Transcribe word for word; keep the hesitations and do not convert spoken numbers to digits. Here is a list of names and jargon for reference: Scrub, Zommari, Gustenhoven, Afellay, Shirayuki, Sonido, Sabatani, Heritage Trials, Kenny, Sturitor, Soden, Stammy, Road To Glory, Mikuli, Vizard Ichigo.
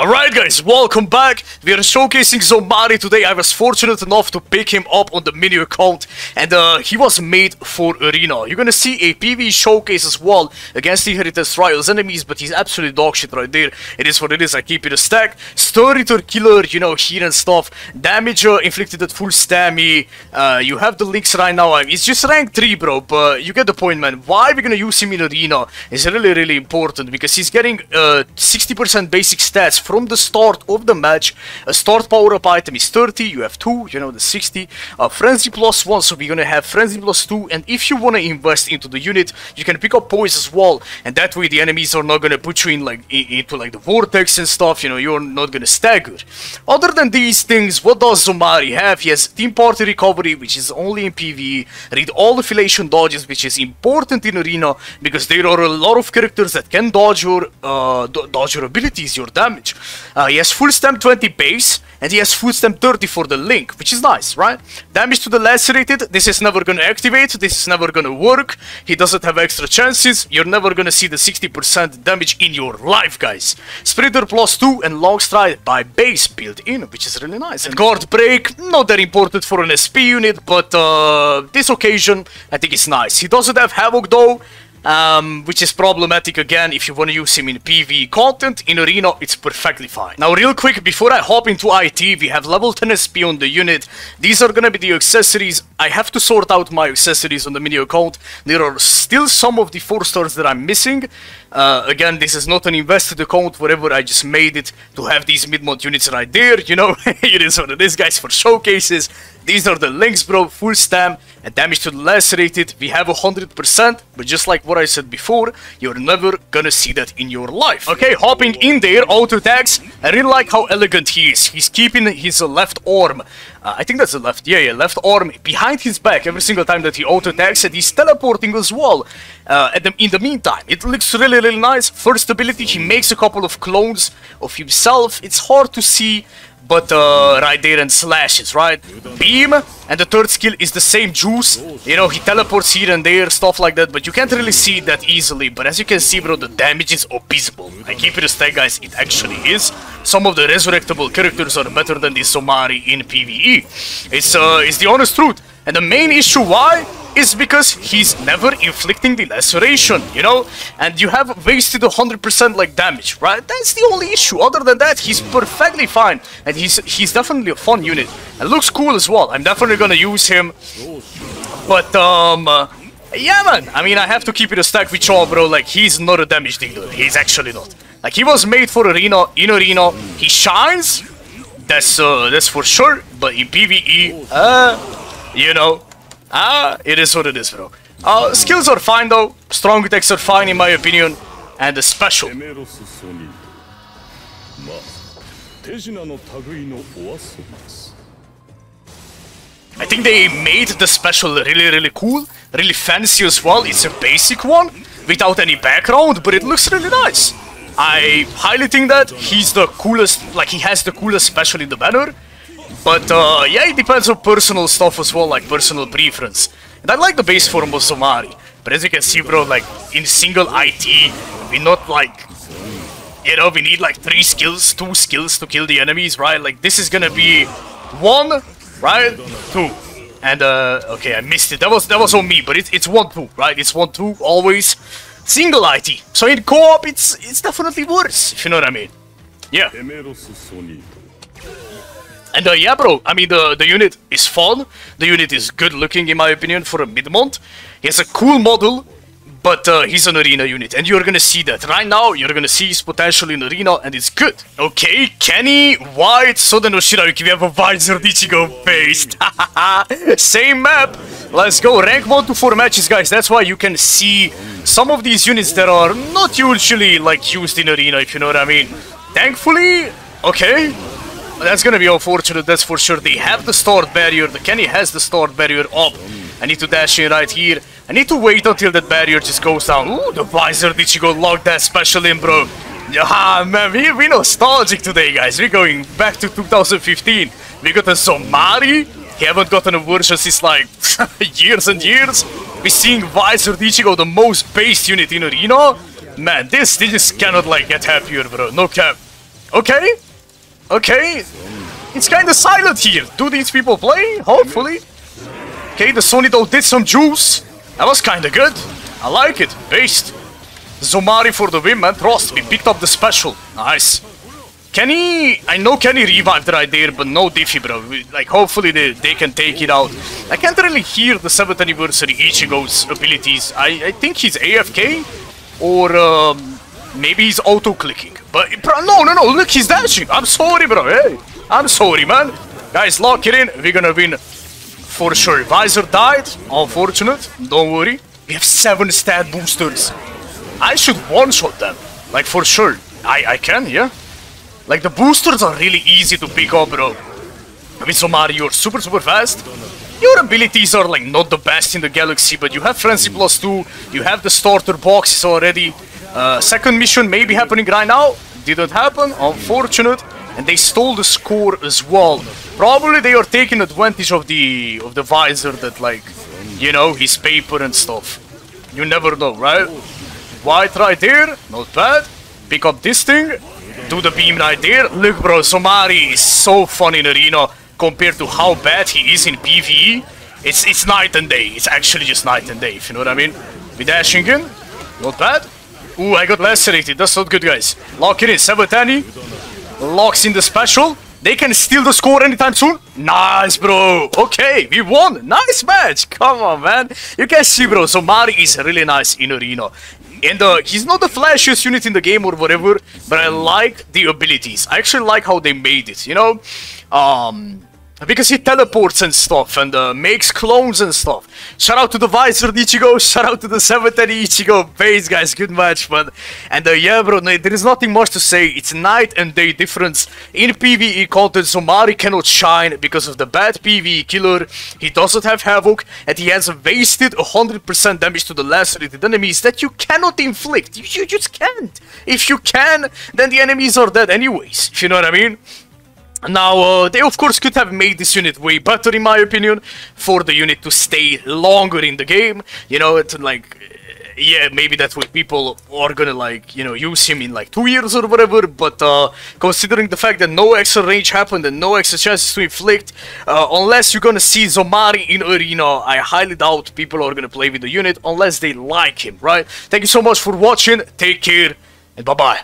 Alright guys, welcome back. We are showcasing Zommari today. I was fortunate enough to pick him up on the mini account, and uh, he was made for Arena. You're gonna see a PvE showcase as well against the Heritage Trials enemies, but he's absolutely dog shit right there. It is what it is. I keep it a stack. Sturitor killer, you know, here and stuff. Damage uh, inflicted at full Stammy. Uh, you have the links right now. It's just rank three, bro, but you get the point, man. Why we're gonna use him in Arena is really, really important, because he's getting uh, sixty percent basic stats from the start of the match. A start power-up item is thirty, you have two, you know, the sixty. Uh, frenzy plus one, so we're gonna have frenzy plus two, and if you wanna invest into the unit, you can pick up poise as well, and that way the enemies are not gonna put you in like into like the vortex and stuff, you know, you're not gonna stagger. Other than these things, what does Zommari have? He has team party recovery, which is only in PvE, read all affiliation dodges, which is important in Arena, because there are a lot of characters that can dodge your, uh, dodge your abilities, your damage. Uh, he has full stamp twenty base, and he has full stamp thirty for the link, which is nice, right? Damage to the lacerated, this is never gonna activate, this is never gonna work, he doesn't have extra chances, you're never gonna see the sixty percent damage in your life, guys. Sprinter plus two and long stride by base built in, which is really nice. And guard break, not that important for an S P unit, but uh, this occasion, I think it's nice. He doesn't have havoc though, Um, which is problematic again if you want to use him in PvE content. In Arena, it's perfectly fine. Now, real quick, before I hop into I T, we have level ten S P on the unit. These are gonna be the accessories. I have to sort out my accessories on the mini account. There are still some of the four stars that I'm missing. Uh, again, this is not an invested account, whatever, I just made it to have these mid-mod units right there, you know. It is what it is, guys, for showcases. These are the links, bro. Full stamp and damage to the lacerated. We have one hundred percent, but just like what I said before, you're never gonna see that in your life. Okay, hopping in there, auto attacks. I really like how elegant he is. He's keeping his left arm. Uh, I think that's the left, yeah, yeah, left arm behind his back every single time that he auto-attacks, and he's teleporting as well. Uh, at the, in the meantime, it looks really, really nice. First ability, he makes a couple of clones of himself. It's hard to see, but uh, right there and slashes, right? Beam, and the third skill is the same juice. You know, he teleports here and there, stuff like that, but you can't really see it that easily. But as you can see, bro, the damage is abysmal. I keep it a stack, guys, it actually is. Some of the resurrectable characters are better than the Zommari in PvE. It's, uh, it's the honest truth. And the main issue why is because he's never inflicting the laceration, you know? And you have wasted one hundred percent like damage, right? That's the only issue. Other than that, he's perfectly fine. And he's he's definitely a fun unit. And looks cool as well. I'm definitely gonna use him. But, um... Uh, yeah, man! I mean, I have to keep it a stack with y'all, bro. Like, he's not a damage dealer. He's actually not. Like, he was made for Arena. In Arena, he shines. That's, uh, that's for sure. But in PvE, uh... you know, ah, it is what it is, bro. Uh, skills are fine though, strong attacks are fine in my opinion, and the special. I think they made the special really, really cool, really fancy as well. It's a basic one, without any background, but it looks really nice. I highly think that he's the coolest, like he has the coolest special in the banner. But uh, yeah, it depends on personal stuff as well, like personal preference. And I like the base form of Zommari, but as you can see, bro, like in single I T, we're not like, you know, we need like three skills, two skills to kill the enemies, right? Like this is gonna be one, right? Two. And uh, okay, I missed it. That was that was on me, but it's it's one two, right? It's one two always. Single I T. So in co-op, it's it's definitely worse, if you know what I mean. Yeah. And uh, yeah, bro, I mean, the, the unit is fun, the unit is good looking in my opinion for a mid-mont. He has a cool model, but uh, he's an Arena unit, and you're gonna see that. Right now, you're gonna see his potential in Arena, and it's good. Okay, Kenny, White, Soden, Shirayuki, we have a Vizard Ichigo based. Same map, let's go. Rank one to four matches, guys, that's why you can see some of these units that are not usually, like, used in Arena, if you know what I mean. Thankfully, okay. That's gonna be unfortunate, that's for sure. They have the start barrier, the Kenny has the start barrier up. I need to dash in right here. I need to wait until that barrier just goes down. Ooh, the Vizard Ichigo locked that special in, bro. Yeah, man, we, we're nostalgic today, guys. We're going back to two thousand fifteen. We got a Zommari. We haven't gotten a version since like years and years. We're seeing Vizard Ichigo, the most based unit in Arena. Man, this, this just cannot like get happier, bro. No cap. Okay. Okay, it's kinda silent here. Do these people play? Hopefully. Okay, the Sonido did some juice. That was kinda good. I like it. Based. Zommari for the win, man. Trust me, picked up the special. Nice. Kenny, I know Kenny revived right there, but no diffy, bro. We, like, hopefully they, they can take it out. I can't really hear the seventh anniversary Ichigo's abilities. I, I think he's A F K, or um, maybe he's auto-clicking. But, bro, no, no, no, look, he's dashing. I'm sorry, bro, hey. I'm sorry, man. Guys, lock it in. We're gonna win for sure. Visor died. Unfortunate. Don't worry. We have seven stat boosters. I should one-shot them. Like, for sure. I, I can, yeah. Like, the boosters are really easy to pick up, bro. With Zommari, you're super, super fast. Your abilities are, like, not the best in the galaxy, but you have Frenzy Plus two. You have the starter boxes already. Uh, second mission may be happening right now. Didn't happen. Unfortunate. And they stole the score as well. Probably they are taking advantage of the, of the Visor that, like, you know, his paper and stuff. You never know, right? White right there. Not bad. Pick up this thing. Do the beam right there. Look, bro, Zommari is so fun in Arena compared to how bad he is in PvE. It's it's night and day. It's actually just night and day, if you know what I mean. With dashing in. Not bad. Ooh, I got lacerated. That's not good, guys. Lock it in. Sabatani locks in the special. They can steal the score anytime soon. Nice, bro. Okay, we won. Nice match. Come on, man. You can see, bro, Zommari is really nice in Arena. And uh, he's not the flashiest unit in the game or whatever, but I like the abilities. I actually like how they made it, you know? Um, because he teleports and stuff, and uh, makes clones and stuff. Shout out to the Vizard Ichigo, shout out to the seventh Ichigo base, guys. Good match, man. And uh, yeah, bro, there is nothing much to say. It's night and day difference. In PvE content, Zommari cannot shine because of the bad PvE killer. He doesn't have Havoc, and he has wasted one hundred percent damage to the lacerated enemies that you cannot inflict. You, you just can't. If you can, then the enemies are dead anyways, if you know what I mean. Now, uh, they of course could have made this unit way better, in my opinion, for the unit to stay longer in the game, you know, to like, yeah, maybe that's what people are gonna like, you know, use him in like two years or whatever, but uh, considering the fact that no extra range happened and no extra chances to inflict, uh, unless you're gonna see Zommari in Arena, I highly doubt people are gonna play with the unit unless they like him, right? Thank you so much for watching, take care, and bye-bye.